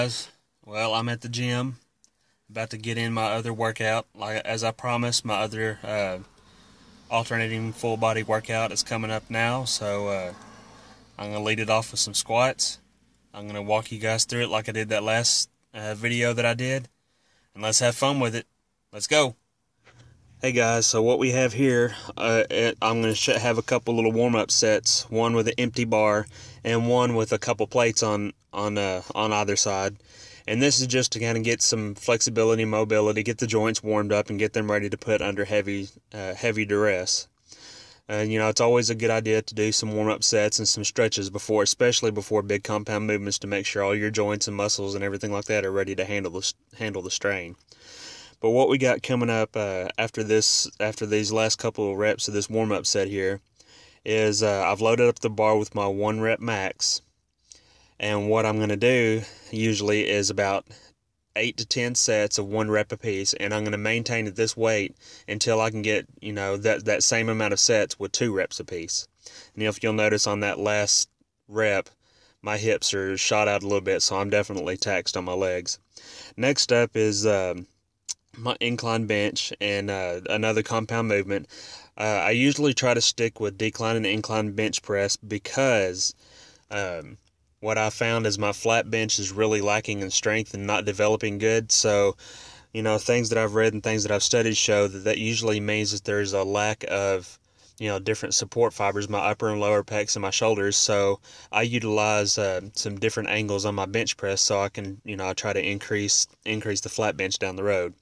guys, well, I'm at the gym, about to get in my other workout. Like as I promised, my other alternating full body workout is coming up now, so I'm gonna lead it off with some squats. I'm gonna walk you guys through it like I did that last video that I did, and let's have fun with it. Let's go. Hey guys, so what we have here, I'm going to have a couple little warm-up sets, one with an empty bar and one with a couple plates on either side. And this is just to kind of get some flexibility, mobility, get the joints warmed up and get them ready to put under heavy duress. And you know, it's always a good idea to do some warm-up sets and some stretches before, especially before big compound movements, to make sure all your joints and muscles and everything like that are ready to handle the strain. But what we got coming up after these last couple of reps of this warm-up set here is I've loaded up the bar with my 1-rep max. And what I'm going to do usually is about 8 to 10 sets of 1 rep apiece, and I'm going to maintain at this weight until I can get, you know, that same amount of sets with 2 reps apiece. And if you'll notice on that last rep, my hips are shot out a little bit, so I'm definitely taxed on my legs. Next up is my incline bench and another compound movement. I usually try to stick with decline and incline bench press because what I found is my flat bench is really lacking in strength and not developing good. So, you know, things that I've read and things that I've studied show that usually means that there's a lack of, you know, different support fibers, my upper and lower pecs and my shoulders. So I utilize some different angles on my bench press, so I can, you know, I try to increase the flat bench down the road.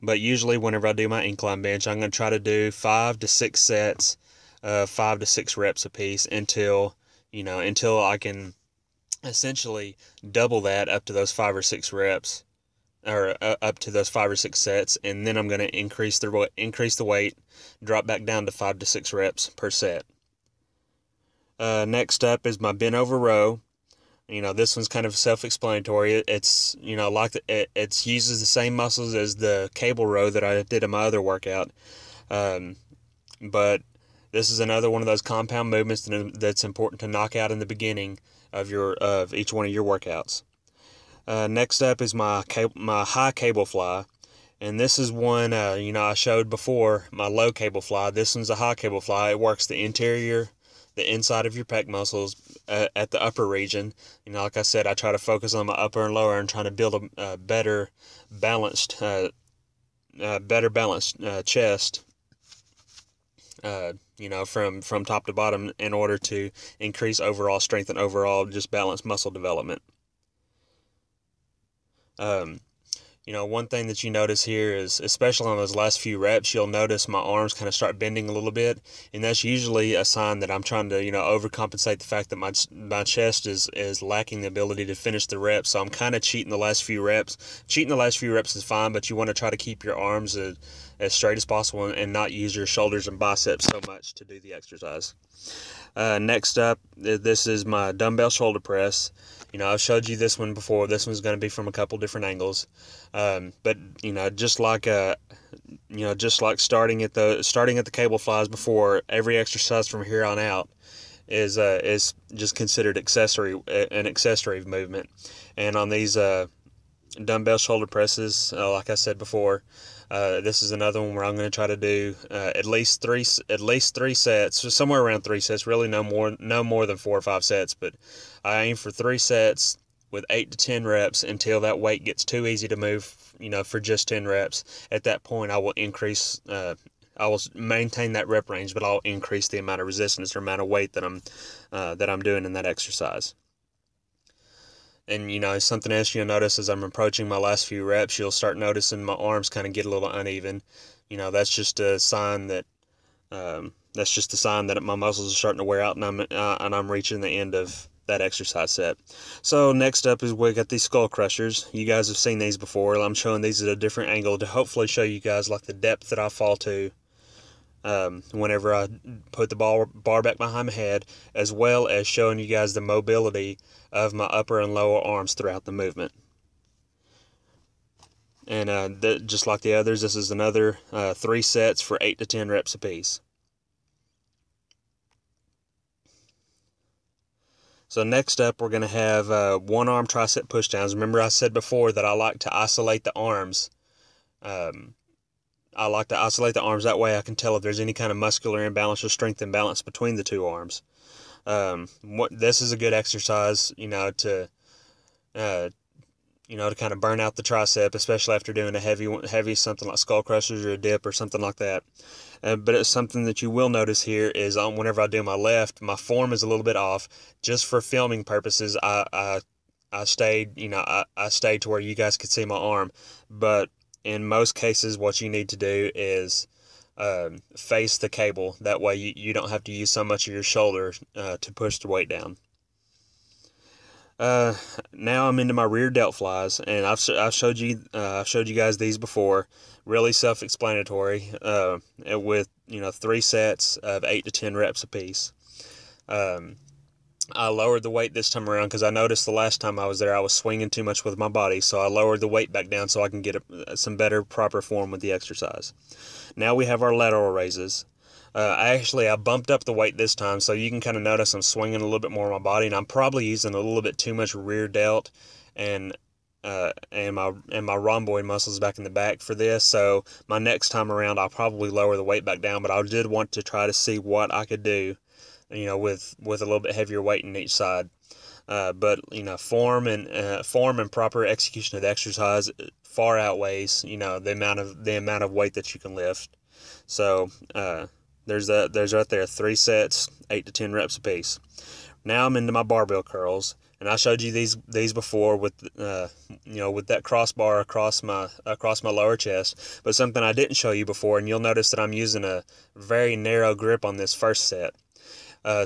But usually whenever I do my incline bench, I'm going to try to do 5 to 6 sets, 5 to 6 reps apiece until I can essentially double that up to those 5 or 6 reps, or up to those 5 or 6 sets, and then I'm going to increase the weight, drop back down to 5 to 6 reps per set. Next up is my bent over row. You know, this one's kind of self-explanatory. It's, you know, like it uses the same muscles as the cable row that I did in my other workout, but this is another one of those compound movements that's important to knock out in the beginning of each one of your workouts. Next up is my high cable fly, and this is one you know, I showed before, my low cable fly. This one's a high cable fly. It works the inside of your pec muscles at the upper region. You know, like I said, I try to focus on my upper and lower and trying to build a better balanced chest, you know, from top to bottom, in order to increase overall strength and overall just balanced muscle development. You know, one thing that you notice here is, especially on those last few reps, you'll notice my arms kind of start bending a little bit, and that's usually a sign that I'm trying to, you know, overcompensate the fact that my chest is lacking the ability to finish the reps. So I'm kind of cheating the last few reps. Cheating the last few reps is fine, but you want to try to keep your arms as straight as possible and not use your shoulders and biceps so much to do the exercise. Next up, this is my dumbbell shoulder press. You know, I've showed you this one before. This one's going to be from a couple different angles, but you know, just like starting at the cable flies before, every exercise from here on out is just considered an accessory movement. And on these dumbbell shoulder presses, like I said before, this is another one where I'm going to try to do at least three sets, so somewhere around 3 sets, really no more than 4 or 5 sets, but I aim for 3 sets with 8 to 10 reps until that weight gets too easy to move, you know, for just 10 reps. At that point, I will increase, I will maintain that rep range, but I'll increase the amount of resistance or amount of weight that I'm doing in that exercise. And, you know, something else you'll notice as I'm approaching my last few reps, you'll start noticing my arms kind of get a little uneven. You know, that's just a sign that my muscles are starting to wear out, and I'm reaching the end of that exercise set. So next up is we got these skull crushers. You guys have seen these before. I'm showing these at a different angle to hopefully show you guys like the depth that I fall to whenever I put the bar back behind my head, as well as showing you guys the mobility of my upper and lower arms throughout the movement. And just like the others, this is another 3 sets for 8 to 10 reps apiece. So next up, we're going to have one arm tricep pushdowns. Remember I said before that I like to isolate the arms. I like to isolate the arms. That way I can tell if there's any kind of muscular imbalance or strength imbalance between the two arms. This is a good exercise, to kind of burn out the tricep, especially after doing a heavy something like skull crushers or a dip or something like that. But it's something that you will notice here is whenever I do my left, my form is a little bit off. Just for filming purposes, I stayed, I stayed to where you guys could see my arm. But in most cases, what you need to do is face the cable. That way you don't have to use so much of your shoulder to push the weight down. Now I'm into my rear delt flies, and I've showed you guys these before. Really self-explanatory. With 3 sets of 8 to 10 reps apiece. I lowered the weight this time around because I noticed the last time I was there I was swinging too much with my body, so I lowered the weight back down so I can get some better proper form with the exercise. Now we have our lateral raises. I bumped up the weight this time, so you can kind of notice I'm swinging a little bit more on my body, and I'm probably using a little bit too much rear delt and my rhomboid muscles back in the back for this. So my next time around I'll probably lower the weight back down, but I did want to try to see what I could do, with a little bit heavier weight in each side. But form and proper execution of the exercise far outweighs the amount of weight that you can lift. So there's right there, 3 sets, 8 to 10 reps apiece. Now I'm into my barbell curls, and I showed you these before with with that crossbar across my lower chest. But something I didn't show you before, and you'll notice that I'm using a very narrow grip on this first set.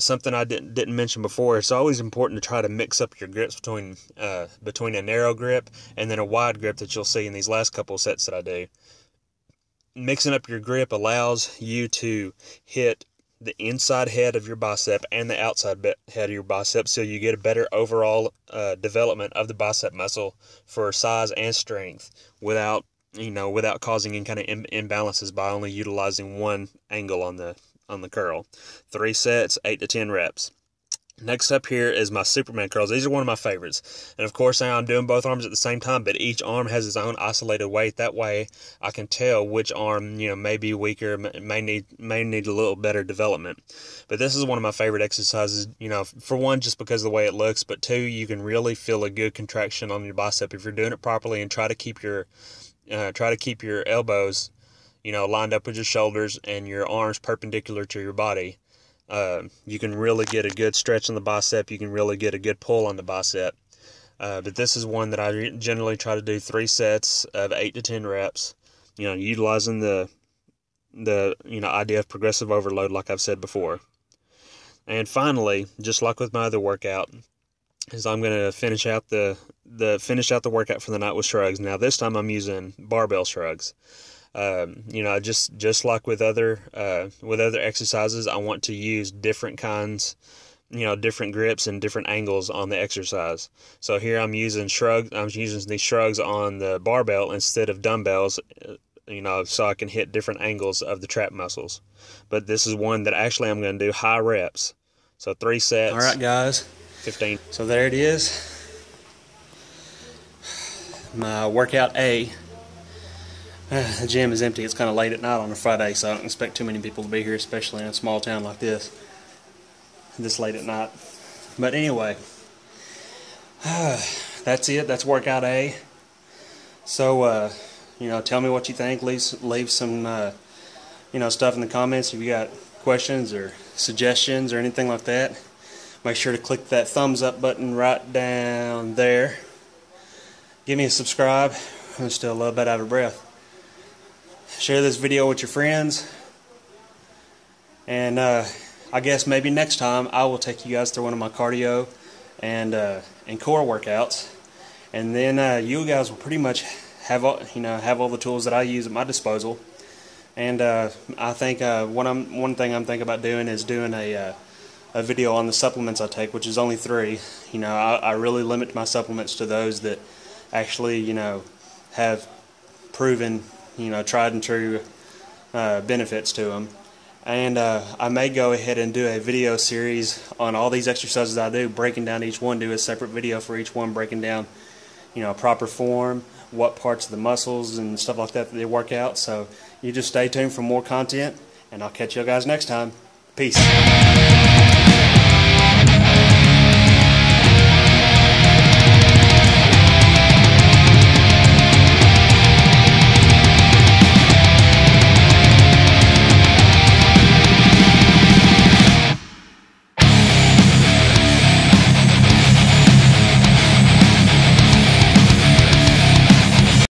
Something I didn't mention before, it's always important to try to mix up your grips between a narrow grip and then a wide grip that you'll see in these last couple of sets that I do. Mixing up your grip allows you to hit the inside head of your bicep and the outside head of your bicep, so you get a better overall development of the bicep muscle for size and strength without causing any kind of imbalances by only utilizing one angle on the curl. 3 sets, 8 to 10 reps. Next up here is my Superman curls. These are one of my favorites. And of course now I'm doing both arms at the same time, but each arm has its own isolated weight. That way I can tell which arm, may be weaker, may need a little better development. But this is one of my favorite exercises, for one, just because of the way it looks, but two, you can really feel a good contraction on your bicep if you're doing it properly, and try to keep your elbows lined up with your shoulders and your arms perpendicular to your body. You can really get a good stretch on the bicep. You can really get a good pull on the bicep. But this is one that I generally try to do 3 sets of 8 to 10 reps. Utilizing the idea of progressive overload, like I've said before. And finally, just like with my other workout, is I'm going to finish out the workout for the night with shrugs. Now this time I'm using barbell shrugs. Just like with other exercises, I want to use different kinds, different grips and different angles on the exercise. So here I'm using shrugs. I'm using these shrugs on the barbell instead of dumbbells, so I can hit different angles of the trap muscles. But this is one that actually I'm going to do high reps. So 3 sets. All right, guys. 15. So there it is. My workout A. The gym is empty. It's kind of late at night on a Friday, so I don't expect too many people to be here, especially in a small town like this late at night. But anyway, that's it. That's workout A. So, tell me what you think. Leave some, stuff in the comments if you got questions or suggestions or anything like that. Make sure to click that thumbs up button right down there. Give me a subscribe. I'm still a little bit out of breath. Share this video with your friends, and I guess maybe next time I will take you guys through one of my cardio and core workouts, and then you guys will pretty much have all the tools that I use at my disposal. And I think one thing I'm thinking about doing is doing a video on the supplements I take, which is only 3. I really limit my supplements to those that actually have proven tried and true benefits to them, And I may go ahead and do a video series on all these exercises I do, breaking down each one, do a separate video for each one, breaking down, you know, proper form, what parts of the muscles and stuff like that they work out. So you just stay tuned for more content, and I'll catch you guys next time. Peace.